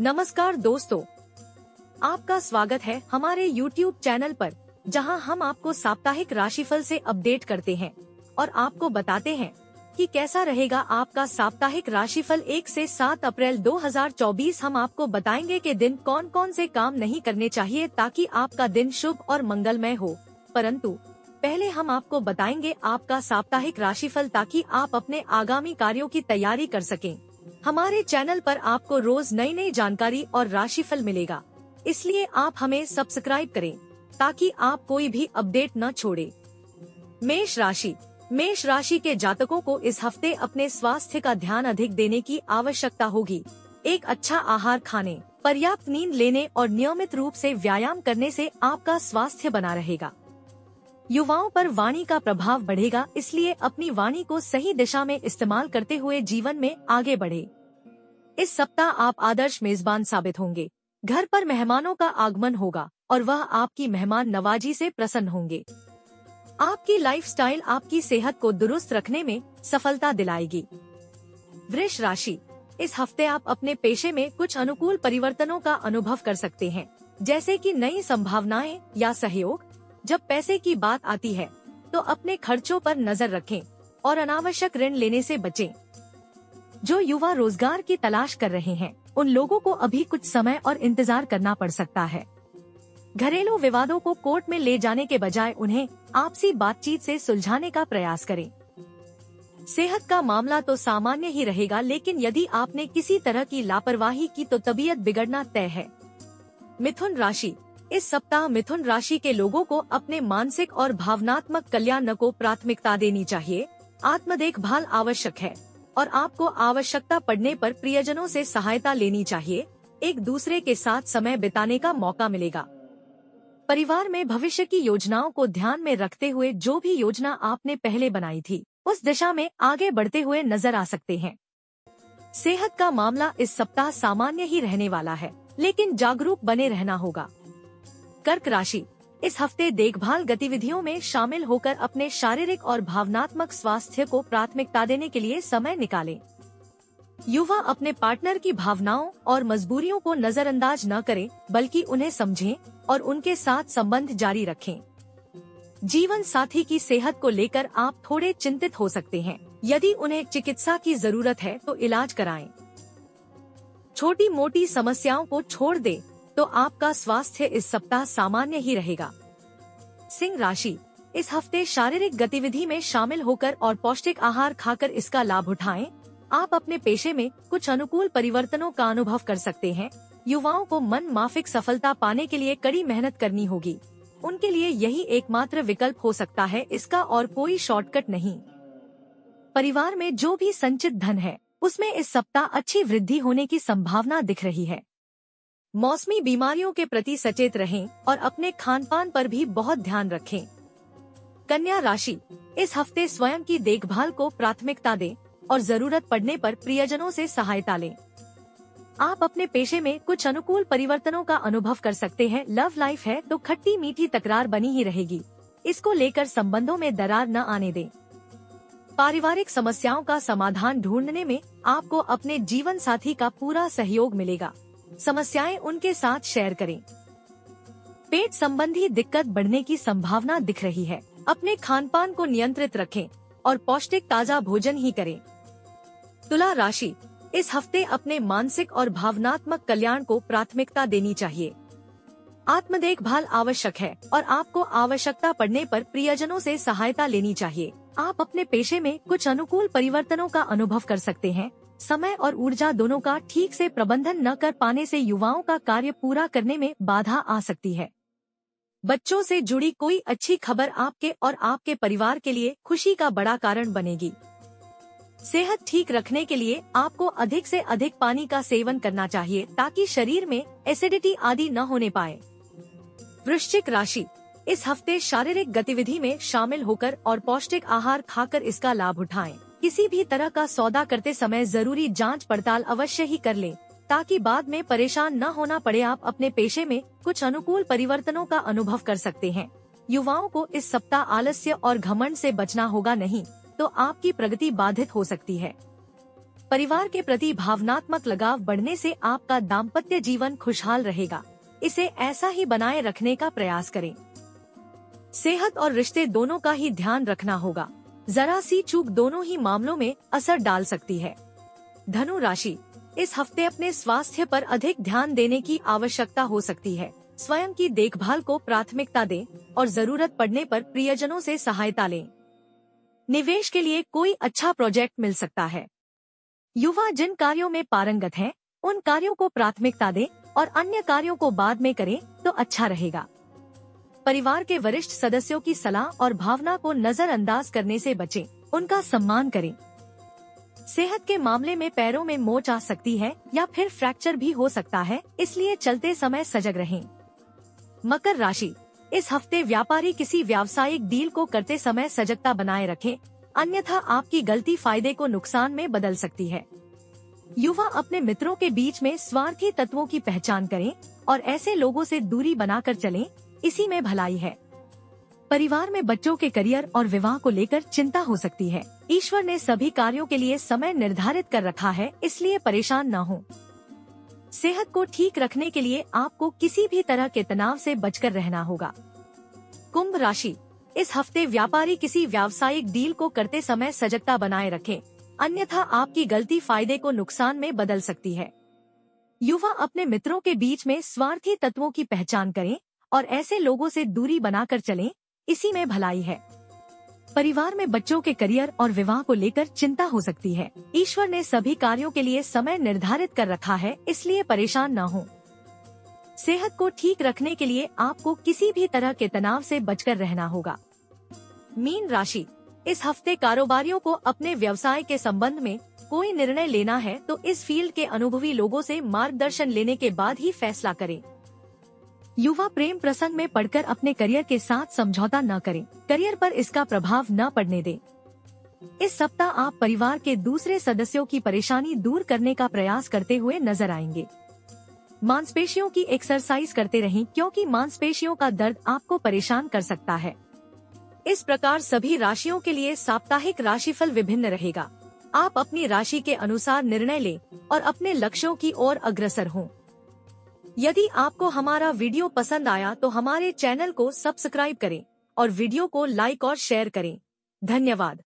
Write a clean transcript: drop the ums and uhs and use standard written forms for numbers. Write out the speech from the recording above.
नमस्कार दोस्तों, आपका स्वागत है हमारे YouTube चैनल पर, जहां हम आपको साप्ताहिक राशिफल से अपडेट करते हैं और आपको बताते हैं कि कैसा रहेगा आपका साप्ताहिक राशिफल। 1 से 7 अप्रैल 2024 हम आपको बताएंगे कि दिन कौन कौन से काम नहीं करने चाहिए ताकि आपका दिन शुभ और मंगलमय हो। परंतु पहले हम आपको बताएंगे आपका साप्ताहिक राशिफल ताकि आप अपने आगामी कार्यों की तैयारी कर सकें। हमारे चैनल पर आपको रोज नई नई जानकारी और राशिफल मिलेगा, इसलिए आप हमें सब्सक्राइब करें ताकि आप कोई भी अपडेट न छोड़े। मेष राशि। मेष राशि के जातकों को इस हफ्ते अपने स्वास्थ्य का ध्यान अधिक देने की आवश्यकता होगी। एक अच्छा आहार खाने, पर्याप्त नींद लेने और नियमित रूप से व्यायाम करने से आपका स्वास्थ्य बना रहेगा। युवाओं पर वाणी का प्रभाव बढ़ेगा, इसलिए अपनी वाणी को सही दिशा में इस्तेमाल करते हुए जीवन में आगे बढ़े। इस सप्ताह आप आदर्श मेजबान साबित होंगे। घर पर मेहमानों का आगमन होगा और वह आपकी मेहमान नवाजी से प्रसन्न होंगे। आपकी लाइफस्टाइल आपकी सेहत को दुरुस्त रखने में सफलता दिलाएगी। वृष राशि। इस हफ्ते आप अपने पेशे में कुछ अनुकूल परिवर्तनों का अनुभव कर सकते हैं, जैसे कि नई संभावनाएं या सहयोग। जब पैसे की बात आती है तो अपने खर्चों पर नजर रखें और अनावश्यक ऋण लेने से बचें। जो युवा रोजगार की तलाश कर रहे हैं, उन लोगों को अभी कुछ समय और इंतजार करना पड़ सकता है। घरेलू विवादों को कोर्ट में ले जाने के बजाय उन्हें आपसी बातचीत से सुलझाने का प्रयास करें। सेहत का मामला तो सामान्य ही रहेगा, लेकिन यदि आपने किसी तरह की लापरवाही की तो तबीयत बिगड़ना तय है। मिथुन राशि। इस सप्ताह मिथुन राशि के लोगों को अपने मानसिक और भावनात्मक कल्याण को प्राथमिकता देनी चाहिए। आत्म देखभाल आवश्यक है और आपको आवश्यकता पड़ने पर प्रियजनों से सहायता लेनी चाहिए। एक दूसरे के साथ समय बिताने का मौका मिलेगा। परिवार में भविष्य की योजनाओं को ध्यान में रखते हुए जो भी योजना आपने पहले बनाई थी, उस दिशा में आगे बढ़ते हुए नजर आ सकते हैं। सेहत का मामला इस सप्ताह सामान्य ही रहने वाला है, लेकिन जागरूक बने रहना होगा। कर्क राशि। इस हफ्ते देखभाल गतिविधियों में शामिल होकर अपने शारीरिक और भावनात्मक स्वास्थ्य को प्राथमिकता देने के लिए समय निकालें। युवा अपने पार्टनर की भावनाओं और मजबूरियों को नजरअंदाज न करें, बल्कि उन्हें समझें और उनके साथ संबंध जारी रखें। जीवन साथी की सेहत को लेकर आप थोड़े चिंतित हो सकते हैं। यदि उन्हें चिकित्सा की जरूरत है तो इलाज कराएं। छोटी मोटी समस्याओं को छोड़ दें तो आपका स्वास्थ्य इस सप्ताह सामान्य ही रहेगा। सिंह राशि। इस हफ्ते शारीरिक गतिविधि में शामिल होकर और पौष्टिक आहार खाकर इसका लाभ उठाएं। आप अपने पेशे में कुछ अनुकूल परिवर्तनों का अनुभव कर सकते हैं। युवाओं को मन माफिक सफलता पाने के लिए कड़ी मेहनत करनी होगी। उनके लिए यही एकमात्र विकल्प हो सकता है, इसका और कोई शॉर्टकट नहीं। परिवार में जो भी संचित धन है, उसमें इस सप्ताह अच्छी वृद्धि होने की संभावना दिख रही है। मौसमी बीमारियों के प्रति सचेत रहें और अपने खानपान पर भी बहुत ध्यान रखें। कन्या राशि। इस हफ्ते स्वयं की देखभाल को प्राथमिकता दें और जरूरत पड़ने पर प्रियजनों से सहायता लें। आप अपने पेशे में कुछ अनुकूल परिवर्तनों का अनुभव कर सकते हैं। लव लाइफ है तो खट्टी मीठी तकरार बनी ही रहेगी, इसको लेकर संबंधों में दरार न आने दें। पारिवारिक समस्याओं का समाधान ढूंढने में आपको अपने जीवन साथी का पूरा सहयोग मिलेगा। समस्याएं उनके साथ शेयर करें। पेट संबंधी दिक्कत बढ़ने की संभावना दिख रही है। अपने खानपान को नियंत्रित रखें और पौष्टिक ताजा भोजन ही करें। तुला राशि। इस हफ्ते अपने मानसिक और भावनात्मक कल्याण को प्राथमिकता देनी चाहिए। आत्म देखभाल आवश्यक है और आपको आवश्यकता पड़ने पर प्रियजनों से सहायता लेनी चाहिए। आप अपने पेशे में कुछ अनुकूल परिवर्तनों का अनुभव कर सकते हैं। समय और ऊर्जा दोनों का ठीक से प्रबंधन न कर पाने से युवाओं का कार्य पूरा करने में बाधा आ सकती है। बच्चों से जुड़ी कोई अच्छी खबर आपके और आपके परिवार के लिए खुशी का बड़ा कारण बनेगी। सेहत ठीक रखने के लिए आपको अधिक से अधिक पानी का सेवन करना चाहिए ताकि शरीर में एसिडिटी आदि न होने पाए। वृश्चिक राशि। इस हफ्ते शारीरिक गतिविधि में शामिल होकर और पौष्टिक आहार खाकर इसका लाभ उठाएं। किसी भी तरह का सौदा करते समय जरूरी जांच पड़ताल अवश्य ही कर लें ताकि बाद में परेशान न होना पड़े। आप अपने पेशे में कुछ अनुकूल परिवर्तनों का अनुभव कर सकते हैं। युवाओं को इस सप्ताह आलस्य और घमंड से बचना होगा, नहीं तो आपकी प्रगति बाधित हो सकती है। परिवार के प्रति भावनात्मक लगाव बढ़ने से आपका दाम्पत्य जीवन खुशहाल रहेगा। इसे ऐसा ही बनाए रखने का प्रयास करें। सेहत और रिश्ते दोनों का ही ध्यान रखना होगा। जरा सी चूक दोनों ही मामलों में असर डाल सकती है। धनु राशि, इस हफ्ते अपने स्वास्थ्य पर अधिक ध्यान देने की आवश्यकता हो सकती है। स्वयं की देखभाल को प्राथमिकता दें और जरूरत पड़ने पर प्रियजनों से सहायता लें। निवेश के लिए कोई अच्छा प्रोजेक्ट मिल सकता है। युवा जिन कार्यों में पारंगत हैं, उन कार्यों को प्राथमिकता दें और अन्य कार्यों को बाद में करें तो अच्छा रहेगा। परिवार के वरिष्ठ सदस्यों की सलाह और भावना को नजरअंदाज करने से बचें, उनका सम्मान करें। सेहत के मामले में पैरों में मोच आ सकती है या फिर फ्रैक्चर भी हो सकता है, इसलिए चलते समय सजग रहें। मकर राशि, इस हफ्ते व्यापारी किसी व्यावसायिक डील को करते समय सजगता बनाए रखें, अन्यथा आपकी गलती फायदे को नुकसान में बदल सकती है। युवा अपने मित्रों के बीच में स्वार्थी तत्वों की पहचान करें और ऐसे लोगों से दूरी बनाकर चलें, इसी में भलाई है। परिवार में बच्चों के करियर और विवाह को लेकर चिंता हो सकती है। ईश्वर ने सभी कार्यों के लिए समय निर्धारित कर रखा है, इसलिए परेशान न हो। सेहत को ठीक रखने के लिए आपको किसी भी तरह के तनाव से बचकर रहना होगा। कुंभ राशि, इस हफ्ते व्यापारी किसी व्यावसायिक डील को करते समय सजगता बनाए रखें, अन्यथा आपकी गलती फायदे को नुकसान में बदल सकती है। युवा अपने मित्रों के बीच में स्वार्थी तत्वों की पहचान करें और ऐसे लोगों से दूरी बनाकर चलें, इसी में भलाई है। परिवार में बच्चों के करियर और विवाह को लेकर चिंता हो सकती है। ईश्वर ने सभी कार्यों के लिए समय निर्धारित कर रखा है, इसलिए परेशान न हो। सेहत को ठीक रखने के लिए आपको किसी भी तरह के तनाव से बचकर रहना होगा। मीन राशि, इस हफ्ते कारोबारियों को अपने व्यवसाय के संबंध में कोई निर्णय लेना है तो इस फील्ड के अनुभवी लोगों से मार्गदर्शन लेने के बाद ही फैसला करें। युवा प्रेम प्रसंग में पढ़कर अपने करियर के साथ समझौता न करें, करियर पर इसका प्रभाव न पड़ने दें। इस सप्ताह आप परिवार के दूसरे सदस्यों की परेशानी दूर करने का प्रयास करते हुए नजर आएंगे। मांसपेशियों की एक्सरसाइज करते रहें, क्योंकि मांसपेशियों का दर्द आपको परेशान कर सकता है। इस प्रकार सभी राशियों के लिए साप्ताहिक राशिफल विभिन्न रहेगा। आप अपनी राशि के अनुसार निर्णय लें और अपने लक्ष्यों की ओर अग्रसर हों। यदि आपको हमारा वीडियो पसंद आया तो हमारे चैनल को सब्सक्राइब करें और वीडियो को लाइक और शेयर करें। धन्यवाद।